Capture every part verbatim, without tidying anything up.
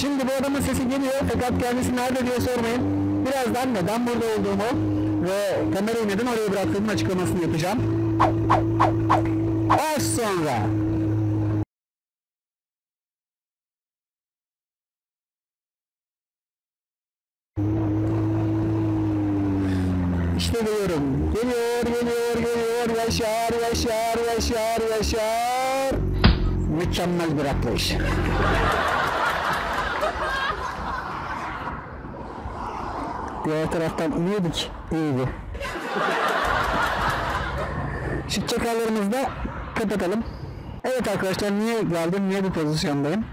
Şimdi bu adamın sesi geliyor, fakat kendisi nerede diye sormayın. Birazdan neden burada olduğumu ve kamerayı neden oraya bıraktığımın açıklamasını yapacağım. Az sonra. İşte diyorum. Geliyor, geliyor, geliyor. Yaşar, yaşar, yaşar, yaşar. Mükemmel bir atlayış. Diğer taraftan iniyorduk. İyiydi. Şu çakallarımızı da kapatalım. Evet arkadaşlar, niye geldim, niye bu pozisyondayım?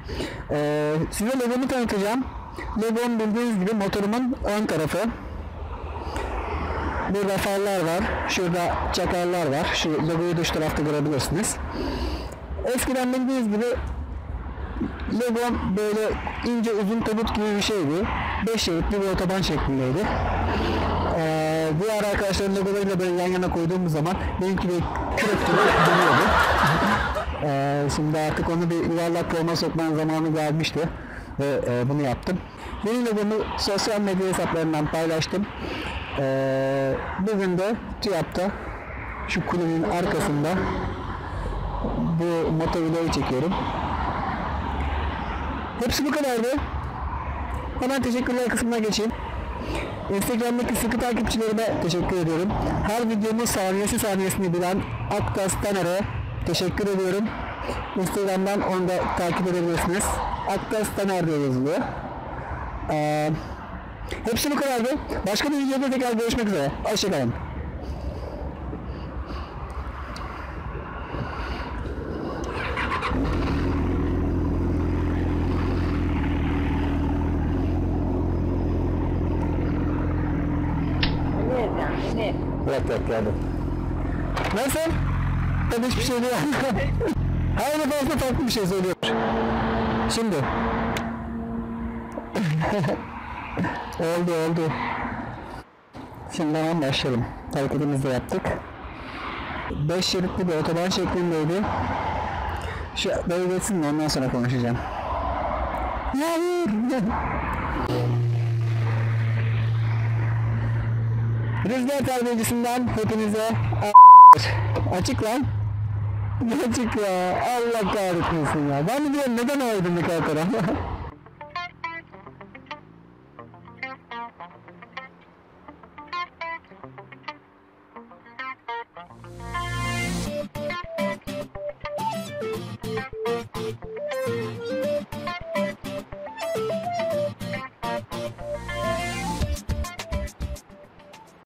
Ee, size logomu tanıtacağım. Logom bildiğiniz gibi motorumun ön tarafı. Burada farlar var, şurada çakarlar var, şu logoyu dış tarafta görebilirsiniz. Eskiden bildiğiniz gibi logom böyle ince uzun tabut gibi bir şeydi. Beş şeritli bir otoban şeklindeydi. Ee, diğer arkadaşların logolarıyla böyle yan yana koyduğumuz zaman benimki de kürek gibi dönüyordu. ee, şimdi artık onu bir yuvarlak forma sokmanın zamanı gelmişti ve e, bunu yaptım. Yeni logomu sosyal medya hesaplarından paylaştım. Ee, bugün de TÜYAP'ta şu kulübün arkasında bu motovideoyu çekiyorum. Hepsi bu kadardı. Hemen teşekkürler kısmına geçeyim. Instagram'daki sıkı takipçilerime teşekkür ediyorum. Her videomu saniyesi saniyesini bilen Aktaş Taner'e teşekkür ediyorum. Instagram'dan onu da takip edebilirsiniz. Aktaş Taner diye yazılıyor. Ee, Hepsi bu kadardı. Başka bir videoda tekrar görüşmek üzere. Hoşçakalın. Yok yok geldim. Nasıl? Tabii hiçbir şey değil. Her defasında farklı bir şey söylüyor. Şimdi. Oldu oldu. Şimdi hemen başlayalım. Hareketimizi de yaptık. Beş şeritli bir otoban şeklindeydi. Şu böyle geçsin de ondan sonra konuşacağım. Hayır. Rüzgar terbiyecisinden hepinize a*****. Açık lan. Ne açık ya. Allah kahretmesin ya. Ben de diyorum neden aydınlık arkadaşlar.